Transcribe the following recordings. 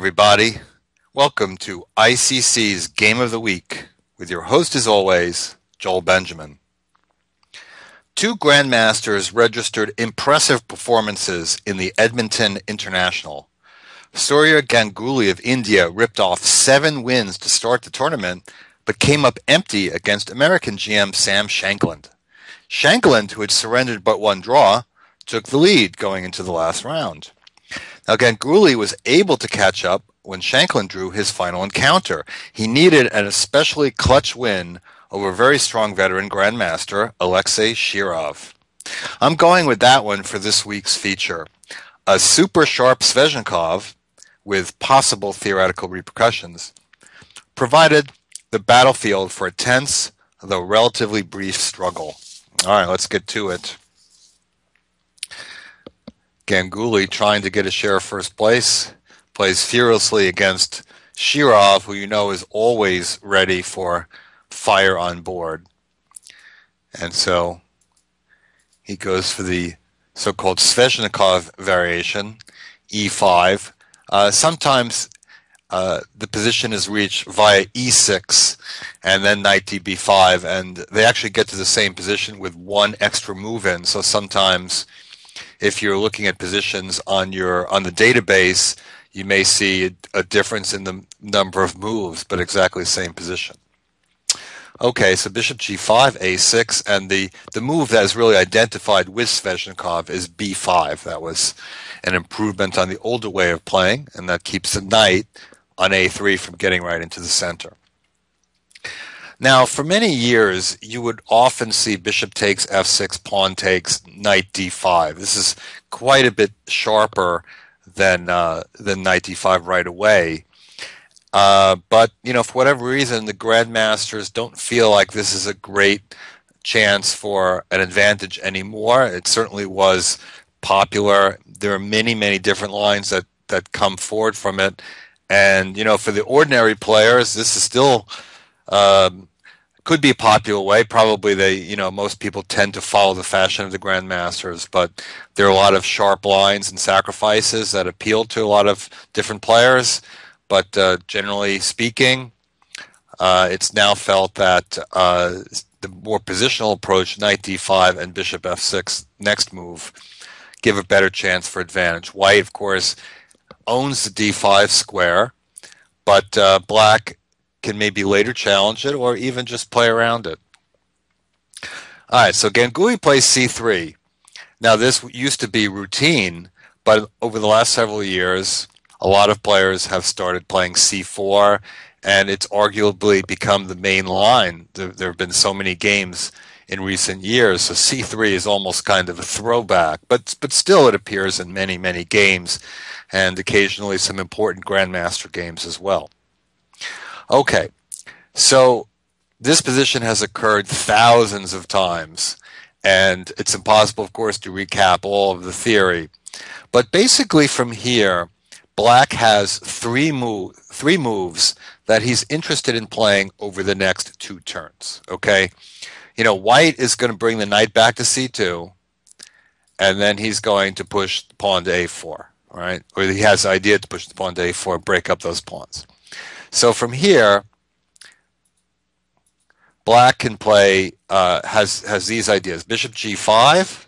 everybody. Welcome to ICC's Game of the Week with your host, as always, Joel Benjamin. Two grandmasters registered impressive performances in the Edmonton International. Surya Ganguly of India ripped off 7 wins to start the tournament, but came up empty against American GM Sam Shankland. Shankland, who had surrendered but 1 draw, took the lead going into the last round. Now, Ganguly was able to catch up when Shankland drew his final encounter. He needed an especially clutch win over very strong veteran grandmaster Alexei Shirov. I'm going with that one for this week's feature. A super sharp Sveshnikov with possible theoretical repercussions provided the battlefield for a tense, though relatively brief struggle. All right, let's get to it. Ganguly, trying to get a share of first place, plays furiously against Shirov, who you know is always ready for fire on board. And so he goes for the so-called Sveshnikov variation, e5. Sometimes the position is reached via e6 and then knight to b5, and they actually get to the same position with 1 extra move in. So sometimes, if you're looking at positions on the database, you may see a difference in the number of moves, but exactly the same position. Okay, so bishop g5, a6, and the move that is really identified with Sveshnikov is b5. That was an improvement on the older way of playing, and that keeps the knight on a3 from getting right into the center. Now, for many years, you would often see bishop takes, f6, pawn takes, knight d5. This is quite a bit sharper than knight d5 right away. But, you know, for whatever reason, the grandmasters don't feel like this is a great chance for an advantage anymore. It certainly was popular. There are many, many different lines that come forward from it. And, you know, for the ordinary players, this is still could be a popular way. Probably most people tend to follow the fashion of the grandmasters, but there are a lot of sharp lines and sacrifices that appeal to a lot of different players. But generally speaking, it's now felt that the more positional approach, knight d5 and bishop f6, next move, give a better chance for advantage. White, of course, owns the d5 square, but black can maybe later challenge it or even just play around it. All right, so Ganguly plays c3. Now, this used to be routine, but over the last several years, a lot of players have started playing c4, and it's arguably become the main line. There have been so many games in recent years, so c3 is almost kind of a throwback, but still it appears in many, many games, and occasionally some important grandmaster games as well. Okay, so this position has occurred thousands of times, and it's impossible, of course, to recap all of the theory. But basically from here, black has three moves that he's interested in playing over the next 2 turns, okay? You know, white is going to bring the knight back to c2, and then he's going to push the pawn to a4, all right? Or he has the idea to push the pawn to a4, break up those pawns. So from here, black can play, has these ideas. Bishop g5,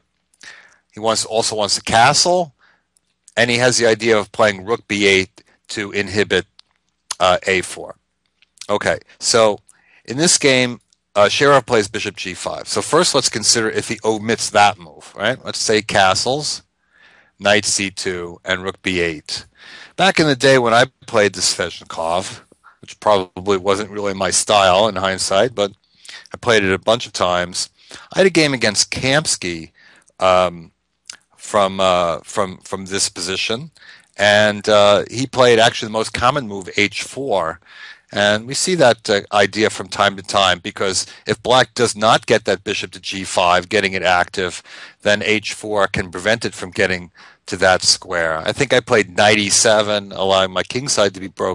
he also wants to castle, and he has the idea of playing rook b8 to inhibit a4. Okay, so in this game, Shirov plays bishop g5. So first let's consider if he omits that move, right? Let's say castles, knight c2, and rook b8. Back in the day when I played the Sveshnikov, which probably wasn't really my style in hindsight, but I played it a bunch of times. I had a game against Kamsky from this position, and he played actually the most common move, h4, and we see that idea from time to time, because if black does not get that bishop to g5, getting it active, then h4 can prevent it from getting to that square. I think I played knight e7, allowing my king side to be bro